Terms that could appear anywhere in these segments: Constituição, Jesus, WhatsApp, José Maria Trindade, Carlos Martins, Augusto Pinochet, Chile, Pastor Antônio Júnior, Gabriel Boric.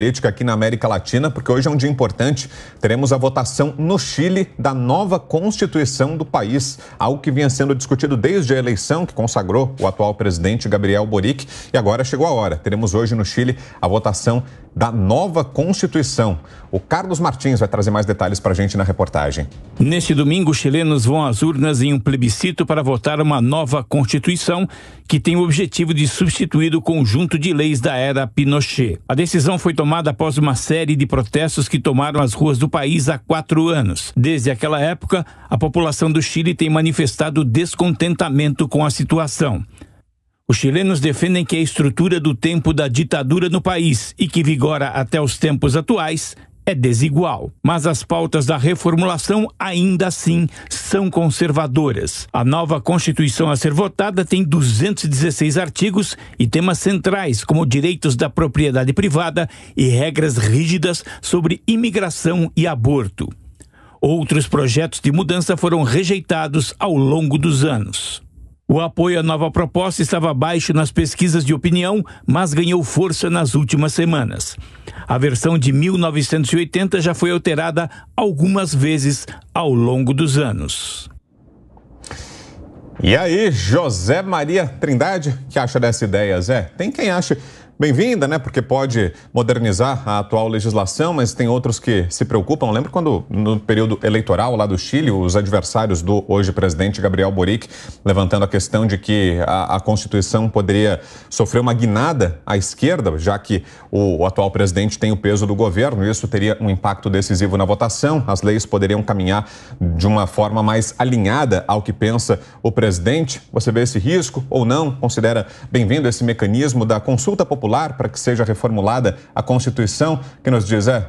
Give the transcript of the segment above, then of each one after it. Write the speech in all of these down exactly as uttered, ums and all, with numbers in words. Política aqui na América Latina, porque hoje é um dia importante. Teremos a votação no Chile da nova Constituição do país, algo que vinha sendo discutido desde a eleição que consagrou o atual presidente Gabriel Boric. E agora chegou a hora. Teremos hoje no Chile a votação da nova Constituição. O Carlos Martins vai trazer mais detalhes para a gente na reportagem. Neste domingo, os chilenos vão às urnas em um plebiscito para votar uma nova Constituição que tem o objetivo de substituir o conjunto de leis da era Pinochet. A decisão foi tomada após uma série de protestos que tomaram as ruas do país há quatro anos. Desde aquela época, a população do Chile tem manifestado descontentamento com a situação. Os chilenos defendem que a estrutura do tempo da ditadura no país e que vigora até os tempos atuais é desigual. Mas as pautas da reformulação ainda assim são conservadoras. A nova Constituição a ser votada tem duzentos e dezesseis artigos e temas centrais como direitos da propriedade privada e regras rígidas sobre imigração e aborto. Outros projetos de mudança foram rejeitados ao longo dos anos. O apoio à nova proposta estava baixo nas pesquisas de opinião, mas ganhou força nas últimas semanas. A versão de mil novecentos e oitenta já foi alterada algumas vezes ao longo dos anos. E aí, José Maria Trindade, o que acha dessa ideia, Zé? Tem quem acha bem-vinda, né? Porque pode modernizar a atual legislação, mas tem outros que se preocupam. Lembra quando, no período eleitoral lá do Chile, os adversários do hoje presidente Gabriel Boric levantando a questão de que a, a Constituição poderia sofrer uma guinada à esquerda, já que o, o atual presidente tem o peso do governo, e isso teria um impacto decisivo na votação. As leis poderiam caminhar de uma forma mais alinhada ao que pensa o presidente. Você vê esse risco ou não? Considera bem-vindo esse mecanismo da consulta popular para que seja reformulada a Constituição? Que nos diz, é?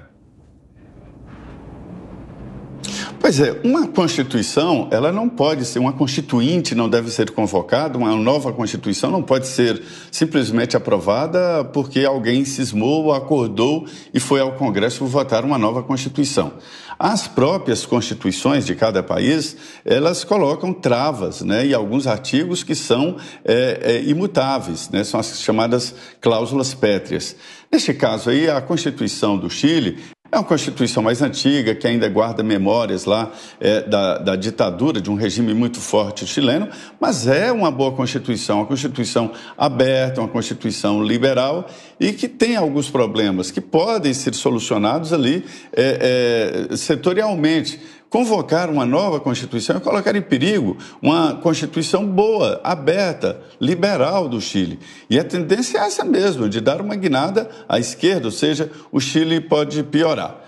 Pois é, uma Constituição, ela não pode ser, uma Constituinte não deve ser convocada, uma nova Constituição não pode ser simplesmente aprovada porque alguém cismou, acordou e foi ao Congresso votar uma nova Constituição. As próprias Constituições de cada país, elas colocam travas, né, e alguns artigos que são é, é, imutáveis, né, são as chamadas cláusulas pétreas. Neste caso aí, a Constituição do Chile é uma Constituição mais antiga, que ainda guarda memórias lá é, da, da ditadura, de um regime muito forte chileno, mas é uma boa Constituição, uma Constituição aberta, uma Constituição liberal e que tem alguns problemas que podem ser solucionados ali é, é, setorialmente. Convocar uma nova Constituição é colocar em perigo uma Constituição boa, aberta, liberal do Chile. E a tendência é essa mesmo, de dar uma guinada à esquerda, ou seja, o Chile pode piorar.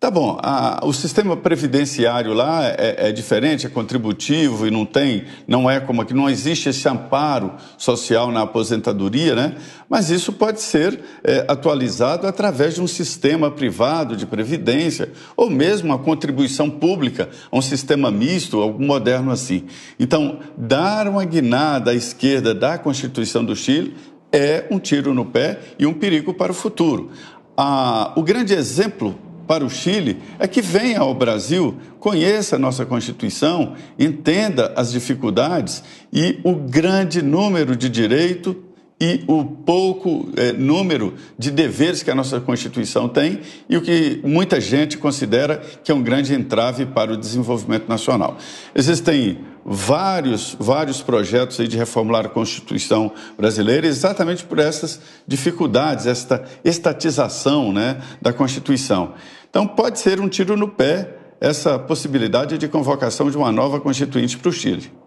Tá bom, a, o sistema previdenciário lá é, é diferente, é contributivo e não tem, não é como aqui, não existe esse amparo social na aposentadoria, né? Mas isso pode ser é, atualizado através de um sistema privado de previdência ou mesmo uma contribuição pública, um sistema misto, algo moderno assim. Então, dar uma guinada à esquerda da Constituição do Chile é um tiro no pé e um perigo para o futuro. Ah, o grande exemplo para o Chile é que venha ao Brasil, conheça a nossa Constituição, entenda as dificuldades e o grande número de direitos e o pouco é, número de deveres que a nossa Constituição tem e o que muita gente considera que é um grande entrave para o desenvolvimento nacional. Existem vários, vários projetos aí de reformular a Constituição brasileira exatamente por essas dificuldades, esta estatização, né, da Constituição. Então, pode ser um tiro no pé essa possibilidade de convocação de uma nova Constituinte para o Chile.